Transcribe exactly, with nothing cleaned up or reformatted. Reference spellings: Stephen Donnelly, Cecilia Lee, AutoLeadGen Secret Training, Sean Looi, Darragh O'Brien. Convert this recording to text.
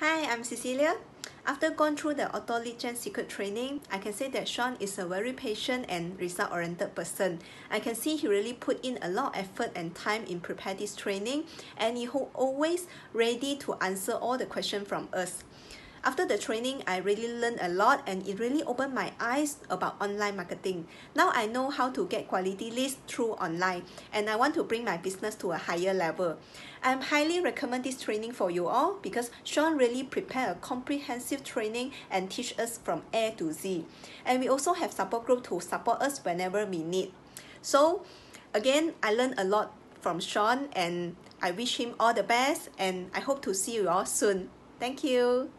Hi, I'm Cecilia. After going through the AutoLeadGen Secret Training, I can say that Sean is a very patient and result-oriented person. I can see he really put in a lot of effort and time in prepare this training, and he always ready to answer all the questions from us. After the training, I really learned a lot, and it really opened my eyes about online marketing. Now I know how to get quality leads through online, and I want to bring my business to a higher level. I highly recommend this training for you all because Sean really prepared a comprehensive training and teach us from A to Z. And we also have support group to support us whenever we need. So again, I learned a lot from Sean, and I wish him all the best, and I hope to see you all soon. Thank you.